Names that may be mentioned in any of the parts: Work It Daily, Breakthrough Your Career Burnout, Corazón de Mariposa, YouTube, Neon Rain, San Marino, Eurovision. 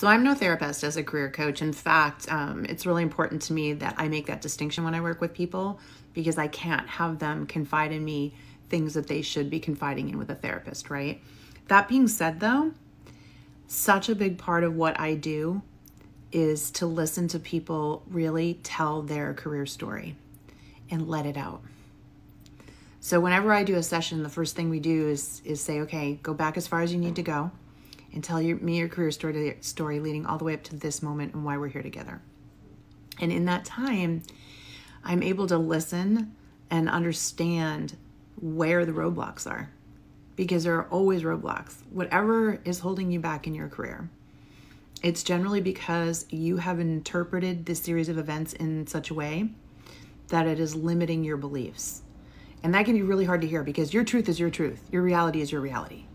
So I'm no therapist as a career coach. In fact, it's really important to me that I make that distinction when I work with people, because I can't have them confide in me things that they should be confiding in with a therapist, right? That being said though, such a big part of what I do is to listen to people really tell their career story and let it out. So whenever I do a session, the first thing we do is say, okay, go back as far as you need to go and tell me your career story leading all the way up to this moment and why we're here together. And in that time, I'm able to listen and understand where the roadblocks are, because there are always roadblocks. Whatever is holding you back in your career, it's generally because you have interpreted this series of events in such a way that it is limiting your beliefs. And that can be really hard to hear, because your truth is your truth. Your reality is your reality.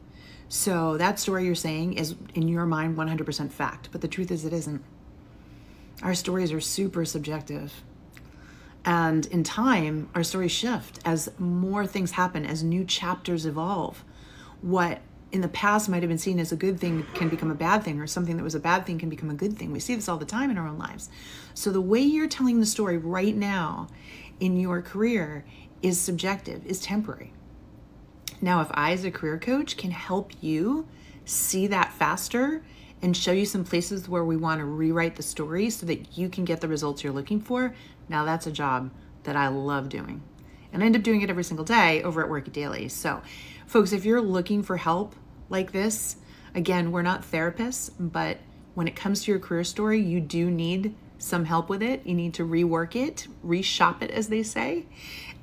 So that story you're saying is in your mind 100% fact, but the truth is it isn't. Our stories are super subjective. And in time, our stories shift as more things happen, as new chapters evolve. What in the past might have been seen as a good thing can become a bad thing, or something that was a bad thing can become a good thing. We see this all the time in our own lives. So the way you're telling the story right now in your career is subjective, is temporary. Now, if I as a career coach can help you see that faster and show you some places where we want to rewrite the story so that you can get the results you're looking for, now that's a job that I love doing. And I end up doing it every single day over at Work It Daily. So folks, if you're looking for help like this, again, we're not therapists, but when it comes to your career story, you do need some help with it. You need to rework it, reshop it, as they say.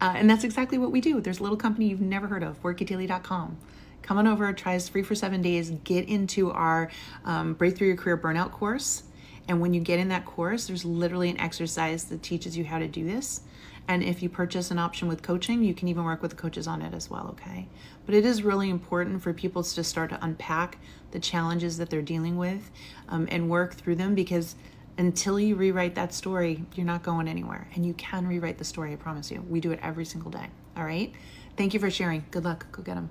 And that's exactly what we do. There's a little company you've never heard of, workitdaily.com. Come on over, try us free for 7 days, get into our Breakthrough Your Career Burnout course. And when you get in that course, there's literally an exercise that teaches you how to do this. And if you purchase an option with coaching, you can even work with the coaches on it as well, okay? But it is really important for people to start to unpack the challenges that they're dealing with and work through them, because until you rewrite that story, you're not going anywhere. And you can rewrite the story, I promise you. We do it every single day, all right? Thank you for sharing. Good luck. Go get them.